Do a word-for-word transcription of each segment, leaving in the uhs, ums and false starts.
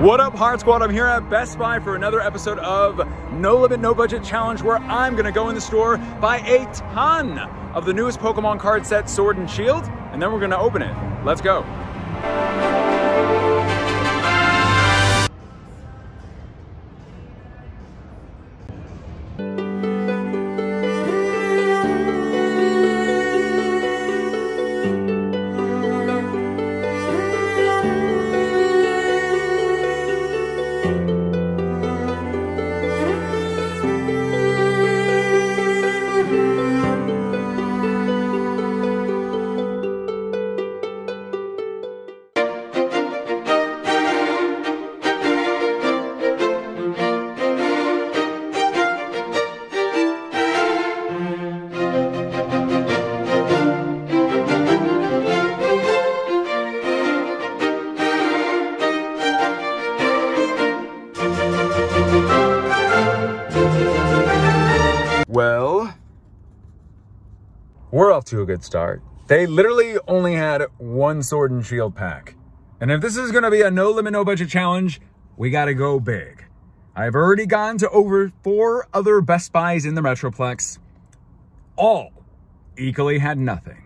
What up, Hard Squad? I'm here at Best Buy for another episode of No Limit, No Budget Challenge, where I'm gonna go in the store, buy a ton of the newest Pokemon card set, Sword and Shield, and then we're gonna open it. Let's go. Well, we're off to a good start. They literally only had one Sword and Shield pack. And if this is gonna be a no limit, no budget challenge, we gotta go big. I've already gone to over four other Best Buys in the Metroplex. All equally had nothing.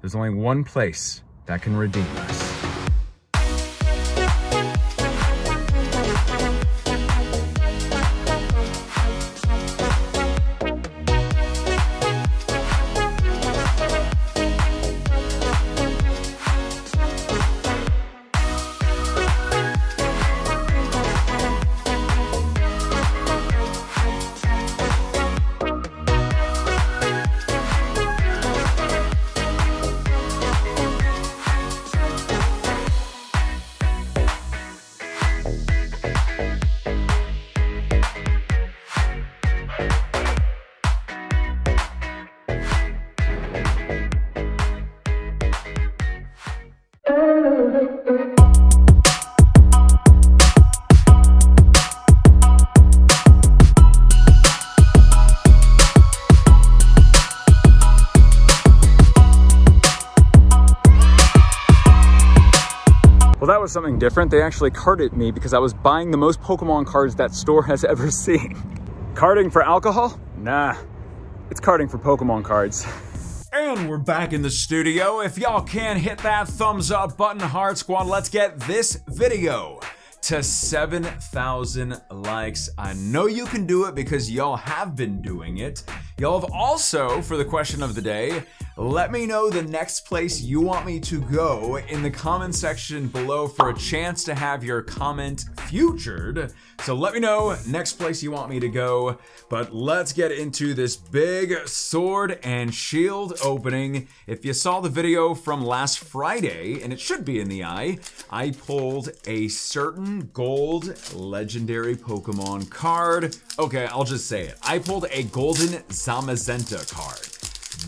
There's only one place that can redeem us. Was something different. They actually carded me because I was buying the most Pokemon cards that store has ever seen. Carding for alcohol? Nah, it's carding for Pokemon cards. And we're back in the studio. If y'all can hit that thumbs up button, Hard Squad, let's get this video to seven thousand likes. I know you can do it because y'all have been doing it. Y'all have also, for the question of the day, let me know the next place you want me to go in the comment section below for a chance to have your comment featured. So let me know next place you want me to go. But let's get into this big Sword and Shield opening. If you saw the video from last Friday, and it should be in the eye, I pulled a certain gold legendary Pokemon card. Okay, I'll just say it. I pulled a golden Zamazenta card.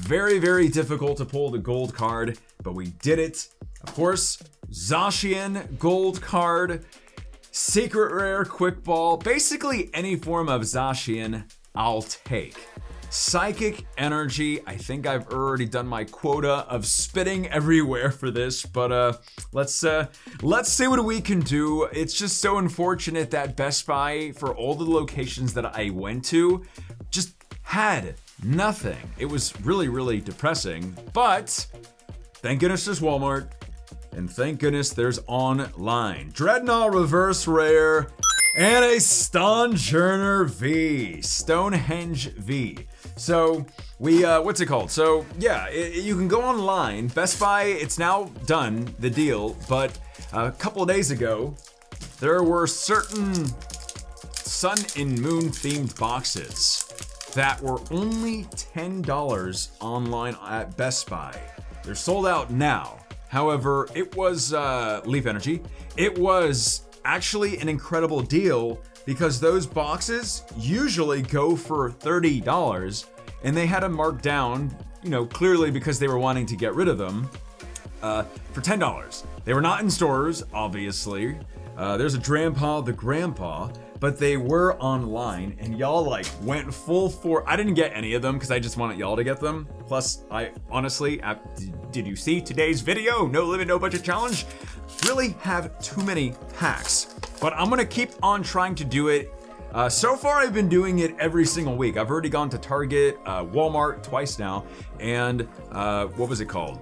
Very, very difficult to pull the gold card, but we did it. Of course, Zacian gold card, secret rare quick ball, basically any form of Zacian, I'll take. Psychic energy, I think I've already done my quota of spitting everywhere for this, but uh, let's uh, let's see what we can do. It's just so unfortunate that Best Buy, for all the locations that I went to, just had nothing. It was really, really depressing, but thank goodness there's Walmart, and thank goodness there's online. Dreadnought reverse rare, and a Stonjourner V, Stonehenge V. So we, uh, what's it called? So yeah, it, you can go online. Best Buy, it's now done, the deal, but a couple of days ago, there were certain sun and moon themed boxes that were only ten dollars online at Best Buy. They're sold out now. However, it was uh, Leaf Energy. It was actually an incredible deal because those boxes usually go for thirty dollars and they had them marked down, you know, clearly because they were wanting to get rid of them uh, for ten dollars. They were not in stores, obviously. Uh, there's a Drampa, the Grandpa, but they were online and y'all like went full for, I didn't get any of them because I just wanted y'all to get them. Plus, I honestly, I, did you see today's video? No Limit, No Budget Challenge? Really have too many packs. but I'm gonna keep on trying to do it. Uh, so far, I've been doing it every single week. I've already gone to Target, uh, Walmart twice now, and uh, what was it called?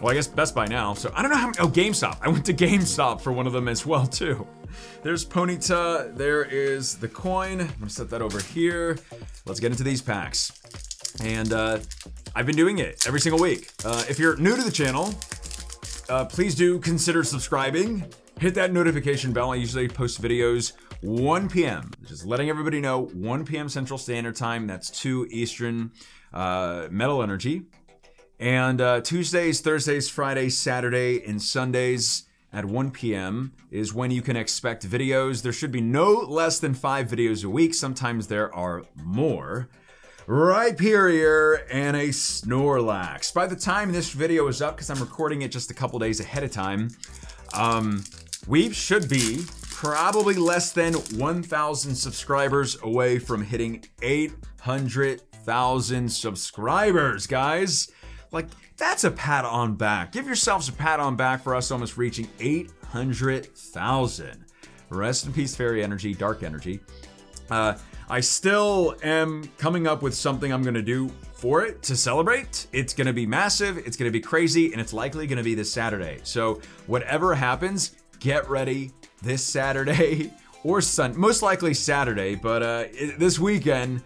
Well, I guess Best Buy now, so I don't know how many, oh, GameStop. I went to GameStop for one of them as well, too. There's Ponyta, there is the coin. I'm gonna set that over here. Let's get into these packs. And uh, I've been doing it every single week. Uh, if you're new to the channel, uh, please do consider subscribing. Hit that notification bell. I usually post videos one P M Just letting everybody know, one P M Central Standard Time. That's two Eastern uh, Metal Energy. And uh, Tuesdays, Thursdays, Fridays, Saturday, and Sundays at one P M is when you can expect videos. There should be no less than five videos a week. Sometimes there are more. Rhyperior and a Snorlax. By the time this video is up, because I'm recording it just a couple days ahead of time, um, we should be probably less than one thousand subscribers away from hitting eight hundred thousand subscribers, guys. Like, that's a pat on back. Give yourselves a pat on back for us almost reaching eight hundred thousand. Rest in peace, fairy energy, dark energy. Uh, I still am coming up with something I'm gonna do for it to celebrate. It's gonna be massive, it's gonna be crazy, and it's likely gonna be this Saturday. So whatever happens, get ready this Saturday or Sunday, most likely Saturday, but uh, it, this weekend,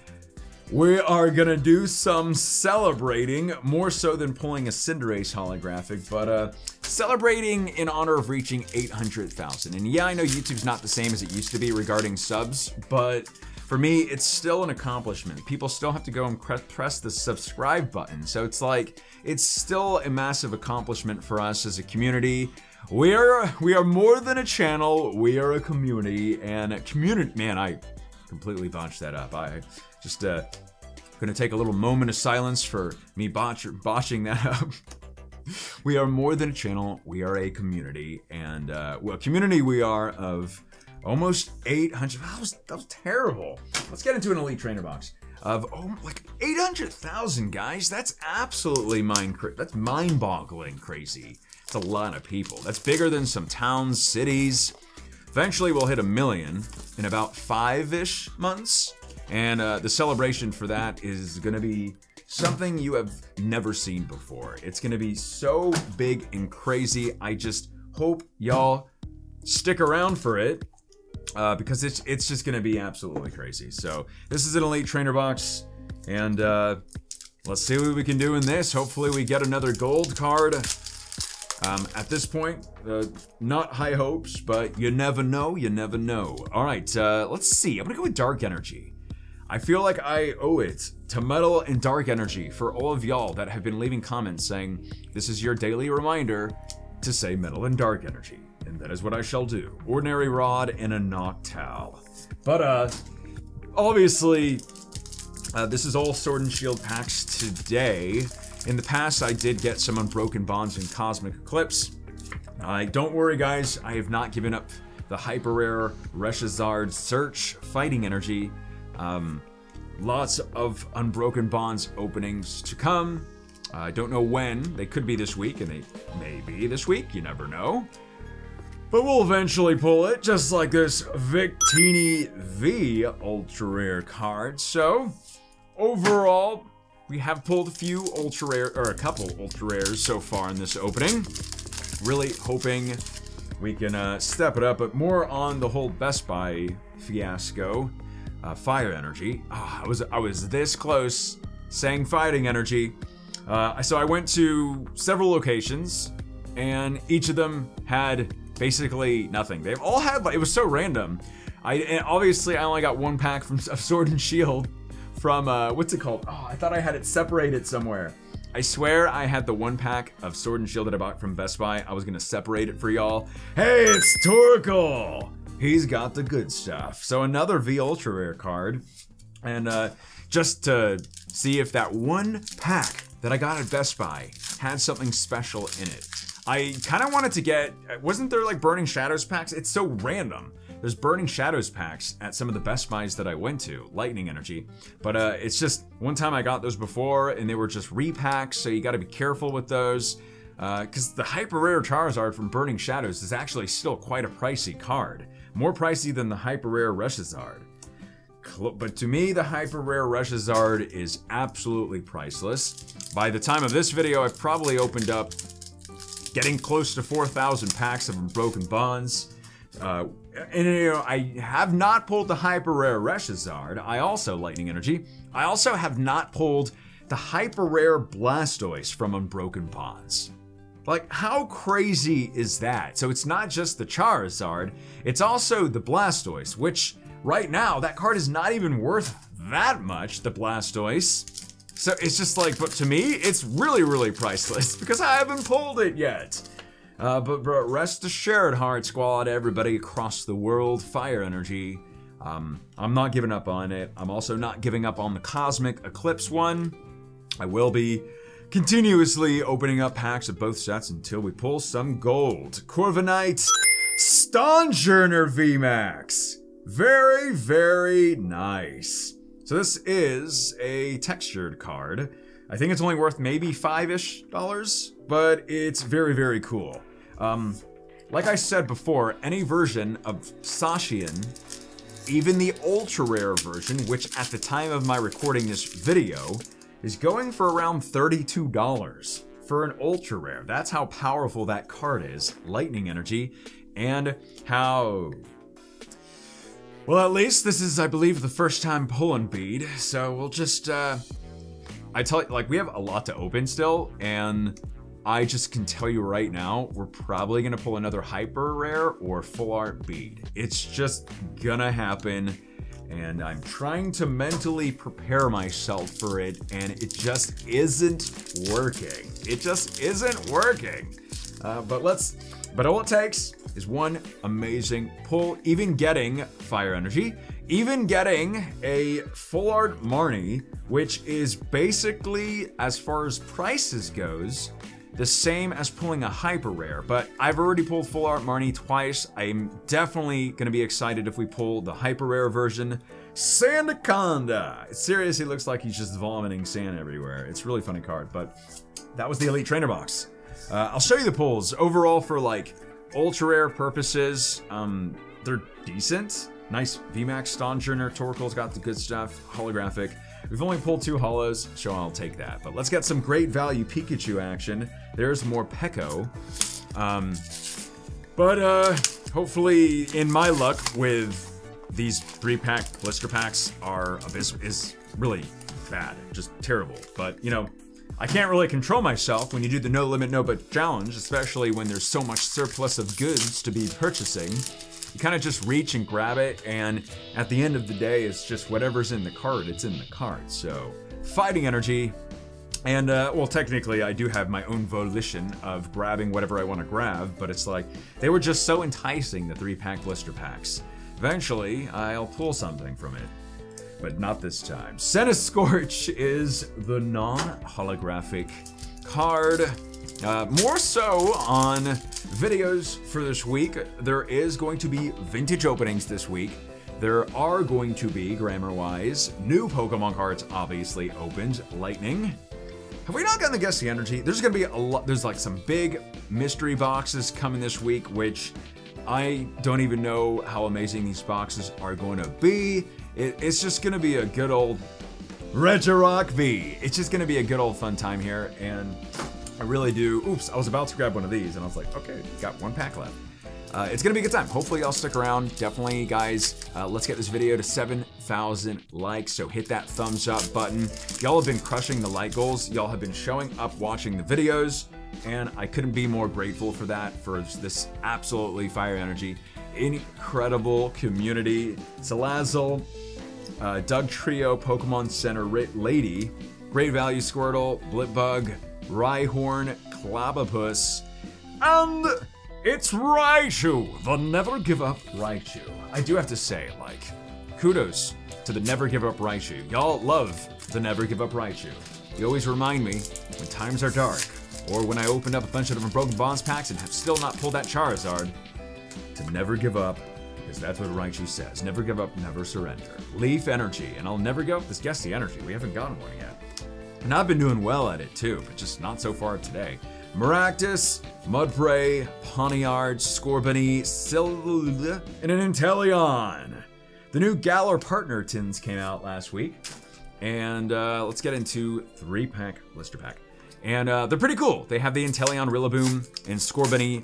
we are gonna do some celebrating, more so than pulling a Cinderace holographic, but uh, celebrating in honor of reaching eight hundred thousand. And yeah, I know YouTube's not the same as it used to be regarding subs, but for me, it's still an accomplishment. People still have to go and press the subscribe button. So it's like, it's still a massive accomplishment for us as a community. We are we are more than a channel, we are a community, and a community, man, I completely botched that up. I just uh, gonna take a little moment of silence for me botch botching that up. We are more than a channel, we are a community, and uh, well, community we are of almost eight hundred, that was, that was terrible. Let's get into an Elite Trainer box of oh, like eight hundred thousand, guys. That's absolutely mind, that's mind-boggling crazy. It's a lot of people. That's bigger than some towns, cities. Eventually we'll hit a million in about five-ish months. And uh, the celebration for that is gonna be something you have never seen before. It's gonna be so big and crazy. I just hope y'all stick around for it. Uh, because it's it's just gonna be absolutely crazy. So this is an Elite Trainer box, and uh, let's see what we can do in this. Hopefully we get another gold card. Um, at this point, uh, not high hopes, but you never know, you never know. All right, uh, let's see. I'm gonna go with Dark Energy. I feel like I owe it to Metal and Dark Energy for all of y'all that have been leaving comments saying, this is your daily reminder to say Metal and Dark Energy. And that is what I shall do. Ordinary Rod and a Noctowl. But, uh, obviously, uh, this is all Sword and Shield packs today. In the past, I did get some Unbroken Bonds and Cosmic Eclipse. Uh, don't worry, guys. I have not given up the Hyper Rare Reshizard Search Fighting Energy. Um, lots of Unbroken Bonds openings to come. Uh, I don't know when. They could be this week, and they may be this week. You never know. But we'll eventually pull it, just like this Victini V Ultra Rare card. So, overall, we have pulled a few Ultra Rare, or a couple Ultra Rares so far in this opening. Really hoping we can uh, step it up, but more on the whole Best Buy fiasco. Uh, fire Energy. Oh, I was I was this close saying Fighting Energy. Uh, so I went to several locations, and each of them had basically nothing. They've all had, like, it was so random. I and obviously I only got one pack from of Sword and Shield from uh, what's it called? Oh, I thought I had it separated somewhere. I swear I had the one pack of Sword and Shield that I bought from Best Buy. I was gonna separate it for y'all. Hey, it's Torkoal. He's got the good stuff. So another V Ultra Rare card, and uh, just to see if that one pack that I got at Best Buy had something special in it. I kind of wanted to get, wasn't there like Burning Shadows packs? It's so random. There's Burning Shadows packs at some of the Best Buys that I went to, Lightning Energy. But uh, it's just, one time I got those before and they were just repacks, so you gotta be careful with those. Because uh, the Hyper Rare Charizard from Burning Shadows is actually still quite a pricey card. More pricey than the hyper rare Reshizard. But to me, the hyper rare Reshizard is absolutely priceless. By the time of this video, I've probably opened up getting close to four thousand packs of Unbroken Bonds. Uh, and you know, I have not pulled the hyper rare Reshizard. I also, Lightning Energy, I also have not pulled the hyper rare Blastoise from Unbroken Bonds. Like, how crazy is that? So it's not just the Charizard, it's also the Blastoise, which right now, that card is not even worth that much, the Blastoise. So it's just like, but to me, it's really, really priceless because I haven't pulled it yet. Uh, but, but rest assured, Hard Squad, everybody across the world, Fire Energy. Um, I'm not giving up on it. I'm also not giving up on the Cosmic Eclipse one. I will be continuously opening up packs of both sets until we pull some gold. Corviknight, Stonjourner V MAX. Very, very nice. So this is a textured card. I think it's only worth maybe five-ish dollars, but it's very, very cool. Um, like I said before, any version of Zacian, even the ultra rare version, which at the time of my recording this video, is going for around thirty-two dollars for an ultra rare. That's how powerful that card is, Lightning Energy, and how... Well, at least this is, I believe, the first time pulling bead, so we'll just, uh... I tell you, like, we have a lot to open still, and I just can tell you right now, we're probably gonna pull another hyper rare or full art bead. It's just gonna happen, and I'm trying to mentally prepare myself for it, and it just isn't working. It just isn't working. Uh, but let's, but all it takes is one amazing pull. Even getting Fire Energy, even getting a full art Marnie, which is basically, as far as prices goes, the same as pulling a hyper rare, but I've already pulled full art Marnie twice. I'm definitely gonna be excited if we pull the hyper rare version. Sandaconda! It seriously looks like he's just vomiting sand everywhere. It's a really funny card, but that was the Elite Trainer box. Uh, I'll show you the pulls. Overall, for like ultra rare purposes, um, they're decent. Nice V MAX, Stonjourner, Torkoal's got the good stuff, holographic. We've only pulled two holos, so I'll take that. But let's get some great value Pikachu action. There's more Peko. Um, but uh, hopefully, in my luck with these three pack blister packs, are abysmal, is really bad, just terrible. But you know, I can't really control myself when you do the no limit, no budget challenge, especially when there's so much surplus of goods to be purchasing. You kind of just reach and grab it, and at the end of the day, it's just whatever's in the card, it's in the card. So, Fighting Energy, and uh, well, technically I do have my own volition of grabbing whatever I want to grab, but it's like, they were just so enticing, the three pack blister packs. Eventually, I'll pull something from it. But not this time. Scorch is the non-holographic card. Uh, more so on videos for this week. There is going to be vintage openings this week. There are going to be, grammar-wise, new Pokemon cards obviously opened. Lightning. Have we not gotten to guess the energy? There's gonna be a lot, there's like some big mystery boxes coming this week, which I don't even know how amazing these boxes are gonna be. It, it's just gonna be a good old Regirock V. It's just gonna be a good old fun time here, and I really do. Oops, I was about to grab one of these, and I was like, okay, got one pack left. Uh, it's gonna be a good time. Hopefully, y'all stick around. Definitely, guys, uh, let's get this video to seven thousand likes, so hit that thumbs up button. Y'all have been crushing the like goals. Y'all have been showing up watching the videos, and I couldn't be more grateful for that, for this absolutely Fire Energy. Incredible community. Salazzle, uh, Dugtrio, Pokemon Center Lady, Great Value Squirtle, Blipbug, Rhyhorn, Clobopus, and it's Raichu, the Never Give Up Raichu. I do have to say, like, kudos to the Never Give Up Raichu. Y'all love the Never Give Up Raichu. You always remind me when times are dark, or when I opened up a bunch of different Broken Bonds packs and have still not pulled that Charizard, to never give up, because that's what Raichu says. Never give up, never surrender. Leaf Energy, and I'll never give up this Guess the Energy. We haven't gotten one yet. And I've been doing well at it too, but just not so far today. Maractus, Mudbray, Ponyard, Scorbunny, Sil, and an Inteleon. The new Galar Partner tins came out last week. And uh, let's get into three-pack blister pack. And uh, they're pretty cool. They have the Inteleon, Rillaboom, and Scorbunny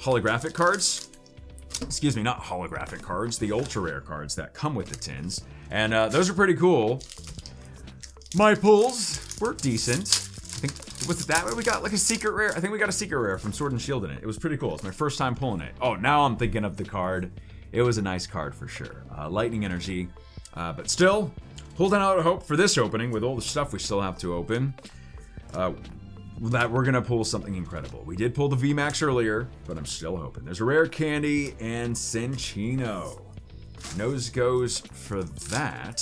holographic cards. Excuse me, not holographic cards, the ultra rare cards that come with the tins. And uh, those are pretty cool. My pulls were decent. I think, was it that way we got like a secret rare? I think we got a secret rare from Sword and Shield in it. It was pretty cool. It's my first time pulling it. Oh, now I'm thinking of the card. It was a nice card for sure. Uh, Lightning Energy. Uh, but still, holding out hope for this opening with all the stuff we still have to open. Uh, that we're gonna pull something incredible. We did pull the V MAX earlier, but I'm still hoping. There's a rare candy and Cinchino. Nose goes for that.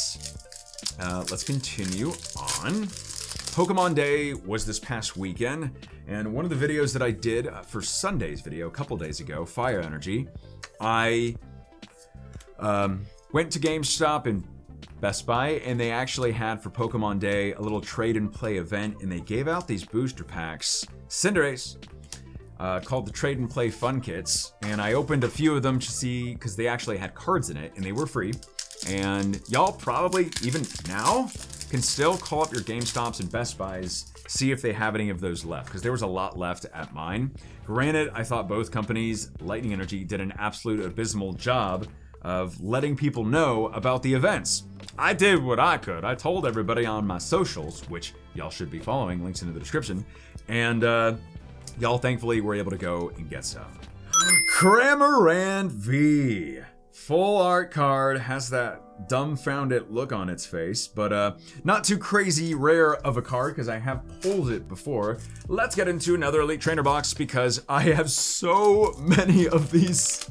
Uh, let's continue on. Pokemon Day was this past weekend, and one of the videos that I did uh, for Sunday's video a couple days ago, Fire Energy, I um, went to GameStop and Best Buy, and they actually had for Pokemon Day a little trade and play event, and they gave out these booster packs, Cinderace, uh, called the Trade and Play Fun Kits, and I opened a few of them to see, because they actually had cards in it, and they were free, and y'all probably, even now, can still call up your GameStops and Best Buys, see if they have any of those left, because there was a lot left at mine. Granted, I thought both companies, Lightning Energy, did an absolute abysmal job of letting people know about the events. I did what I could. I told everybody on my socials, which y'all should be following, links in the description, and uh, y'all thankfully were able to go and get stuff. Cramorant V, full art card, has that dumbfounded look on its face, but uh, not too crazy rare of a card because I have pulled it before. Let's get into another Elite Trainer box because I have so many of these.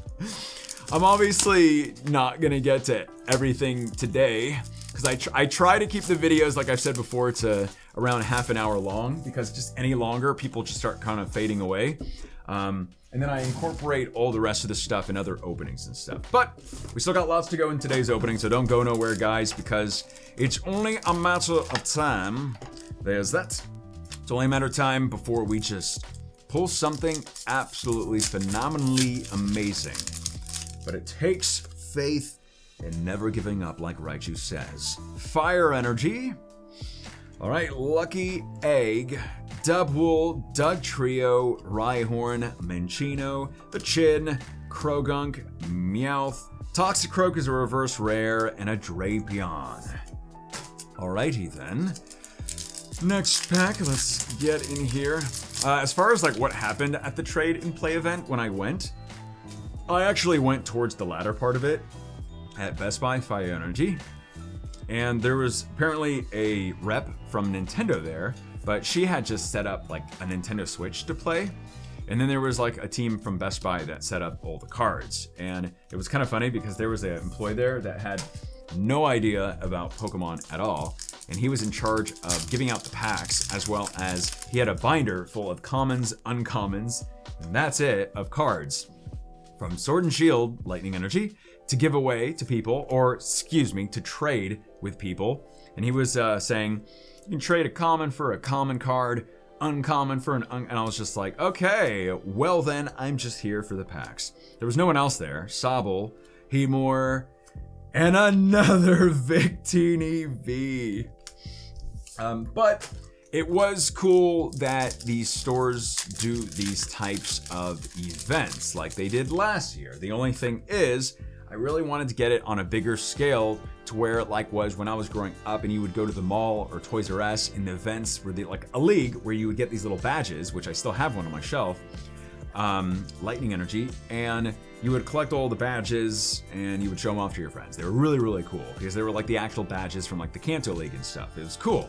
I'm obviously not gonna get to everything today because I, tr I try to keep the videos, like I've said before, to around half an hour long because just any longer, people just start kind of fading away. Um, and then I incorporate all the rest of the stuff in other openings and stuff. But we still got lots to go in today's opening, so don't go nowhere, guys, because it's only a matter of time. There's that. It's only a matter of time before we just pull something absolutely phenomenally amazing. But it takes faith and never giving up, like Raichu says. Fire Energy. All right, Lucky Egg, Dubwool, Dugtrio, Rhyhorn, Minchino, The Chin, Krogunk, Meowth, Toxicroak is a reverse rare, and a Drapion. Alrighty then. Next pack, let's get in here. Uh, as far as like what happened at the trade and play event when I went, I actually went towards the latter part of it at Best Buy, Fire Energy, and there was apparently a rep from Nintendo there, but she had just set up like a Nintendo Switch to play, and then there was like a team from Best Buy that set up all the cards, and it was kind of funny because there was an employee there that had no idea about Pokemon at all, and he was in charge of giving out the packs, as well as he had a binder full of commons, uncommons, and that's it, of cards from Sword and Shield, Lightning Energy, to give away to people, or excuse me, to trade with people. And he was uh, saying, you can trade a common for a common card, uncommon for an un, and I was just like, okay, well then, I'm just here for the packs. There was no one else there. Sobble, Hemore, and another Victini V. Um, but it was cool that these stores do these types of events like they did last year. The only thing is, I really wanted to get it on a bigger scale to where it like was when I was growing up and you would go to the mall or Toys R Us and the events were the, like a league where you would get these little badges, which I still have one on my shelf, um, Lightning Energy, and you would collect all the badges and you would show them off to your friends. They were really, really cool because they were like the actual badges from like the Kanto League and stuff. It was cool.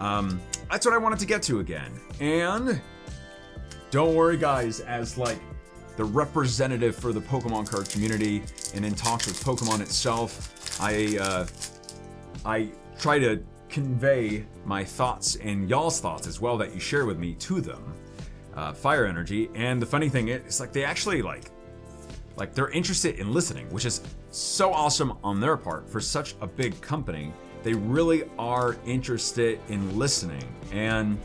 Um, that's what I wanted to get to again. And don't worry guys, as like the representative for the Pokemon card community and in talks with Pokemon itself, I, uh, I try to convey my thoughts and y'all's thoughts as well that you share with me to them, uh, Fire Energy. And the funny thing is, it's like they actually like, like they're interested in listening, which is so awesome on their part for such a big company. They really are interested in listening, and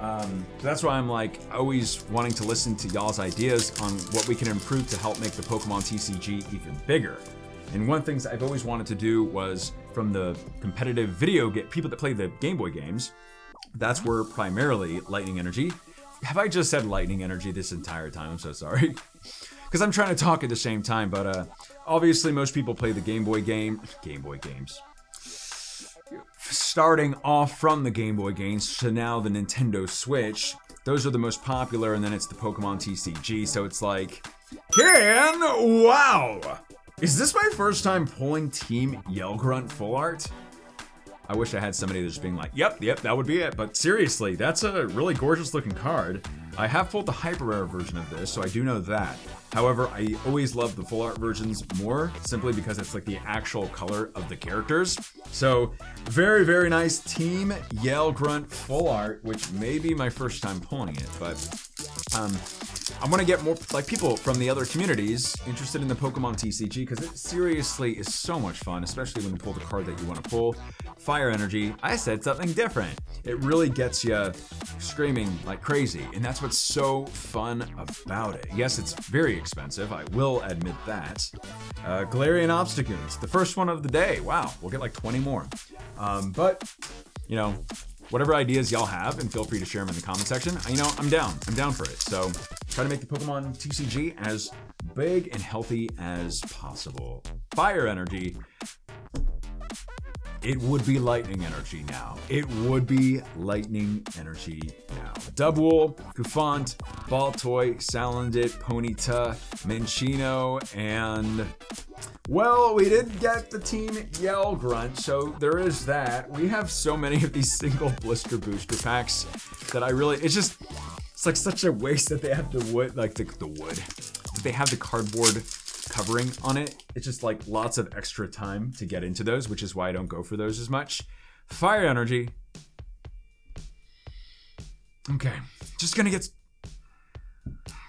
Um, so that's why I'm like always wanting to listen to y'all's ideas on what we can improve to help make the Pokemon T C G even bigger. And one of the things I've always wanted to do was from the competitive video game, people that play the Game Boy games, that's where primarily Lightning Energy. Have I just said Lightning Energy this entire time? I'm so sorry. Because I'm trying to talk at the same time, but uh, obviously most people play the Game Boy game, Game Boy games. Starting off from the Game Boy games to now the Nintendo Switch, those are the most popular, and then it's the Pokemon T C G, so it's like, can, wow! Is this my first time pulling Team Yell Grunt full art? I wish I had somebody that's being like, yep, yep, that would be it, but seriously, that's a really gorgeous looking card. I have pulled the Hyper Rare version of this, so I do know that. However, I always love the full art versions more, simply because it's like the actual color of the characters. So, very, very nice Team Yell Grunt full art, which may be my first time pulling it, but um, I want to get more like people from the other communities interested in the Pokemon T C G, because it seriously is so much fun, especially when you pull the card that you want to pull. Fire Energy, I said something different. It really gets you screaming like crazy, and that's what's so fun about it. Yes, it's very expensive, I will admit that. Uh, Galarian Obstagoons, the first one of the day. Wow, we'll get like twenty more. Um, but, you know, whatever ideas y'all have, and feel free to share them in the comment section. You know, I'm down, I'm down for it. So try to make the Pokemon T C G as big and healthy as possible. Fire Energy. It would be Lightning Energy now. It would be Lightning Energy now. Dubwool, Koufant, Baltoy, Salandit, Ponyta, Minchino, and... well, we did get the Team Yell Grunt, so there is that. We have so many of these single blister booster packs that I really... it's just... it's like such a waste that they have the wood... like the, the wood. That they have the cardboard covering on it. It's just like lots of extra time to get into those, which is why I don't go for those as much. Fire Energy. Okay, just gonna get,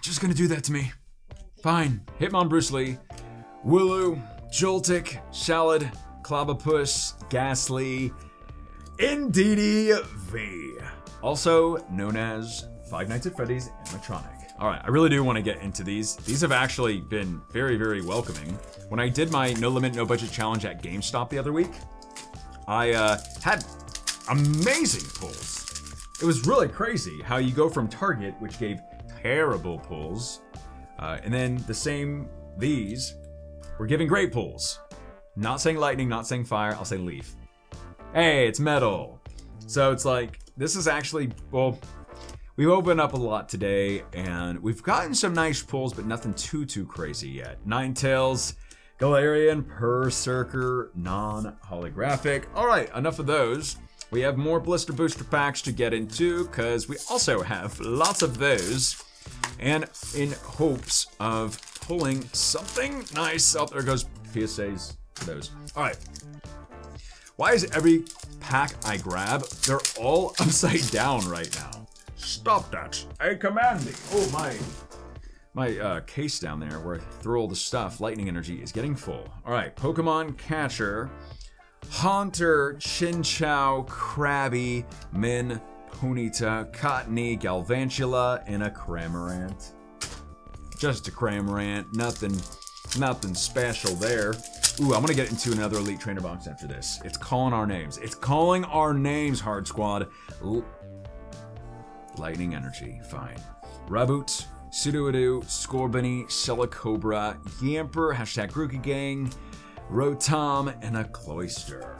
just gonna do that to me. Fine. Hitmon Bruce Lee, Wooloo, Joltik, Shallad, Clobopus, Ghastly, Inteleon V, also known as Five Nights at Freddy's animatronic. All right, I really do want to get into these. These have actually been very, very welcoming. When I did my No Limit, No Budget challenge at GameStop the other week, I uh, had amazing pulls. It was really crazy how you go from Target, which gave terrible pulls, uh, and then the same, these, were giving great pulls. Not saying lightning, not saying fire, I'll say leaf. Hey, it's metal. So it's like, this is actually, well, we've opened up a lot today, and we've gotten some nice pulls, but nothing too, too crazy yet. Ninetales, Galarian, Berserker, non-holographic. All right, enough of those. We have more blister booster packs to get into, because we also have lots of those. And in hopes of pulling something nice. Oh, there goes P S As for those. All right. Why is every pack I grab, they're all upside down right now? Stop that, I command thee. Oh my, my uh, case down there where I throw all the stuff, lightning energy is getting full. All right, Pokemon Catcher, Haunter, Chinchou, Krabby, Min, Ponyta, Cottony, Galvantula, and a Cramorant. Just a Cramorant, nothing, nothing special there. Ooh, I'm gonna get into another Elite Trainer box after this. It's calling our names. It's calling our names, Hard Squad. L Lightning Energy, fine. Raboot, Sudowoodo, Scorbunny, Silicobra, Yamper, hashtag Grookey Gang, Rotom, and a Cloyster.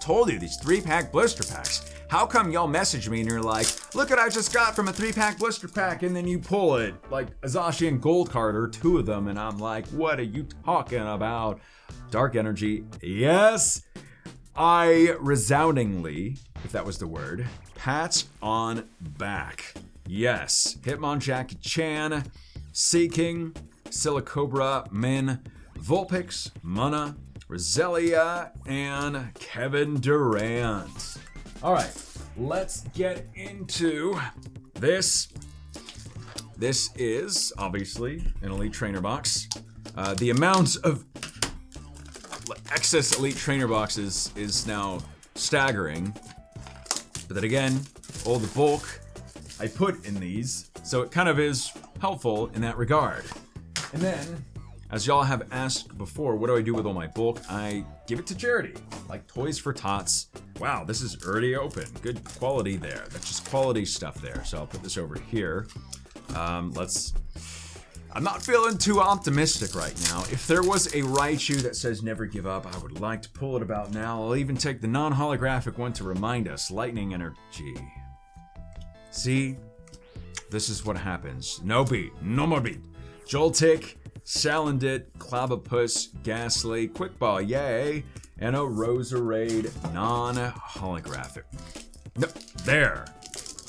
Told you, these three-pack blister packs. How come y'all message me and you're like, look what I just got from a three-pack blister pack, and then you pull it, like a Zacian Gold card or two of them, and I'm like, what are you talking about? Dark Energy, yes! I resoundingly, if that was the word, pats on back. Yes, Hitmon Jackie Chan, Seeking, Silicobra, Min, Vulpix, Munna, Roselia, and Kevin Durant. All right, let's get into this. This is obviously an Elite Trainer box. Uh, the amounts of excess Elite Trainer boxes is now staggering, but then again, all the bulk I put in these, so it kind of is helpful in that regard. And then, as y'all have asked before, what do I do with all my bulk? I give it to charity, like Toys for Tots. Wow, this is already open. Good quality there. That's just quality stuff there. So I'll put this over here. Um, let's... I'm not feeling too optimistic right now. If there was a Raichu that says never give up, I would like to pull it about now. I'll even take the non-holographic one to remind us. Lightning energy. See? This is what happens. No beat. No more beat. Joltik, Salandit, Clavopus, Ghastly, Quickball, yay, and a Roserade non-holographic. No, there.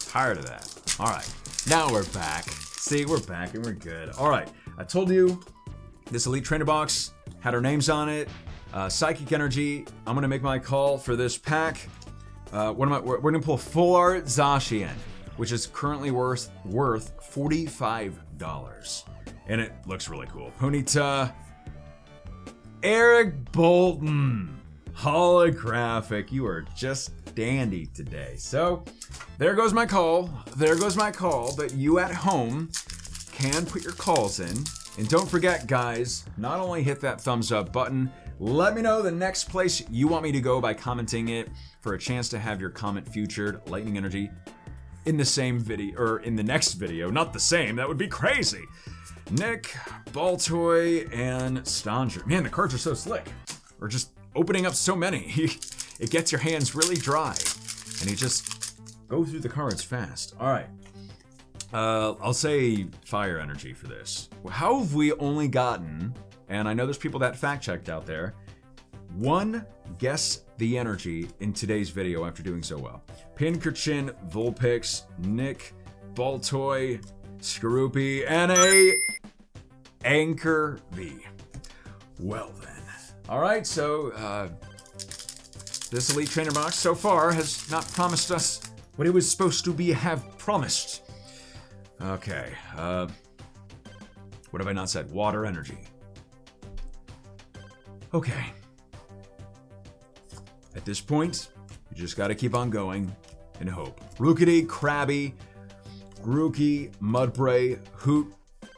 Tired of that. All right, now we're back. See, we're back and we're good. All right, I told you this Elite Trainer box had our names on it. Uh, Psychic Energy. I'm gonna make my call for this pack. Uh, what am I? We're, we're gonna pull Full Art Zacian, which is currently worth worth forty-five dollars. And it looks really cool. Ponyta, Eric Bolton, holographic. You are just dandy today. So there goes my call. There goes my call. But you at home can put your calls in. And don't forget, guys, not only hit that thumbs up button, let me know the next place you want me to go by commenting it for a chance to have your comment featured. Lightning Energy in the same video, or in the next video. Not the same. That would be crazy. Nick, Baltoy, and Stonjourner. Man, the cards are so slick. We're just opening up so many. It gets your hands really dry. And you just go through the cards fast. All right. Uh, I'll say fire energy for this. How have we only gotten, and I know there's people that fact-checked out there, one guess the energy in today's video after doing so well. Pincushion, Vulpix, Nick, Baltoy, Skorupi, and a Anchor V. Well then. Alright, so uh, this Elite Trainer box so far has not promised us what it was supposed to be have promised. Okay. Uh, what have I not said? Water energy. Okay. At this point, you just gotta keep on going and hope. Rookity, Krabby, Grookey, Mudbray, Hoot,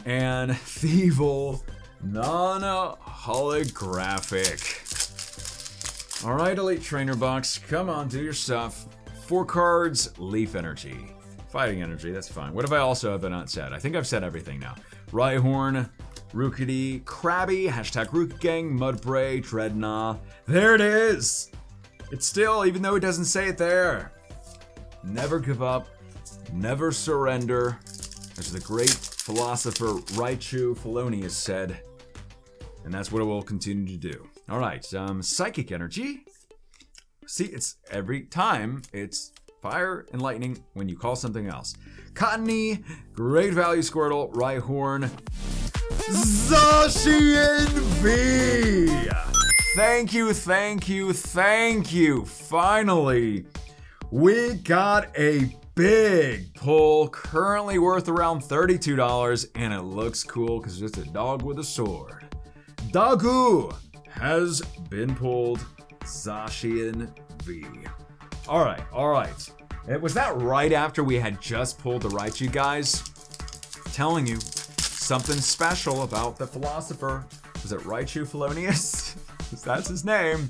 and Thievul, non-holographic. All right, Elite Trainer box, come on, do your stuff. Four cards, Leaf Energy. Fighting Energy, that's fine. What have I also have not said? I think I've said everything now. Rhyhorn, Rookity, Krabby, hashtag Rook Gang, Mudbray, Dreadnought. There it is! It's still, even though it doesn't say it there. Never give up. Never surrender, as the great philosopher Raichu Filoni has said, and that's what it will continue to do. All right, um, psychic energy. See, it's every time it's fire and lightning when you call something else. Cottony, great value Squirtle, Rhyhorn, Zacian V. Thank you, thank you, thank you. Finally, we got a big pull, currently worth around thirty-two dollars, and it looks cool because it's a dog with a sword. Dagu has been pulled, Zacian V. All right, all right. Was that right after we had just pulled the Raichu, guys? I'm telling you, something special about the philosopher. Was it Raichu Filonius? That's his name.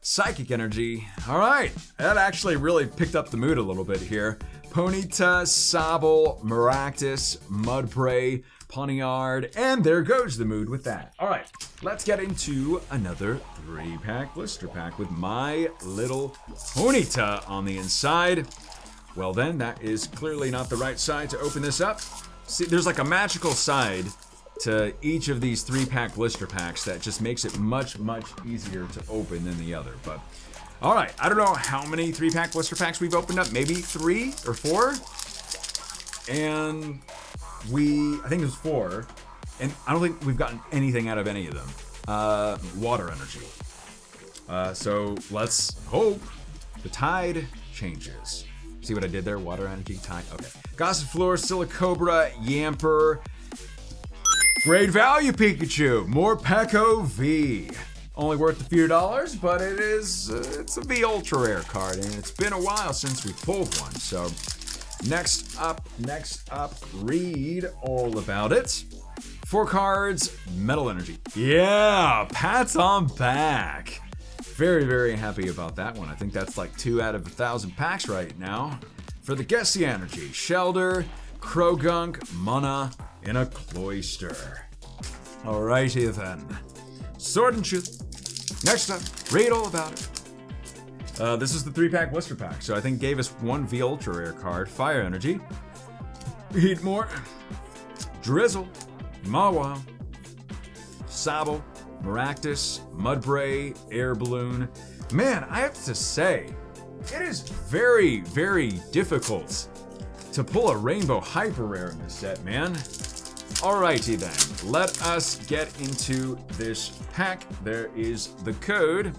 Psychic energy. All right, that actually really picked up the mood a little bit here. Ponyta, Sobble, Maractus, Mudbray, Ponyard, and there goes the mood with that. All right, let's get into another three-pack blister pack with my little Ponyta on the inside. Well then, that is clearly not the right side to open this up. See, there's like a magical side to each of these three-pack blister packs that just makes it much, much easier to open than the other, but... All right, I don't know how many three-pack blister packs we've opened up, maybe three or four? And we, I think it was four, and I don't think we've gotten anything out of any of them. Uh, water energy. Uh, so let's hope the tide changes. See what I did there? Water energy, tide, okay. Gossifleur, Silicobra, Yamper. Great value, Pikachu. More Peko V. Only worth a few dollars, but it is, uh, it's a V Ultra Rare card, and it's been a while since we pulled one, so Next up, next up, read all about it. Four cards, Metal Energy. Yeah, pats on back. Very, very happy about that one. I think that's like two out of a thousand packs right now. For the Gessy Energy, Shellder, Krogunk, Mana, and a Cloyster. Alrighty then. Sword and Shield. Next up, read all about it. Uh, this is the three-pack blister pack, so I think gave us one V Ultra Rare card. Fire Energy, Heatmore, Drizzle, Mawile, Sobble, Maractus, Mudbray, Air Balloon. Man, I have to say, it is very, very difficult to pull a Rainbow Hyper Rare in this set, man. Alrighty then, let us get into this pack. There is the code.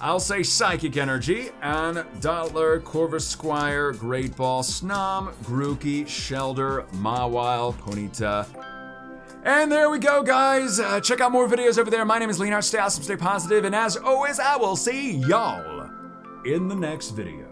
I'll say Psychic Energy, and Dottler, Corvus Squire, Great Ball, Snom, Grookey, Shellder, Mawile, Ponyta. And there we go, guys. Uh, check out more videos over there. My name is Leonard. Stay awesome, stay positive, and as always, I will see y'all in the next video.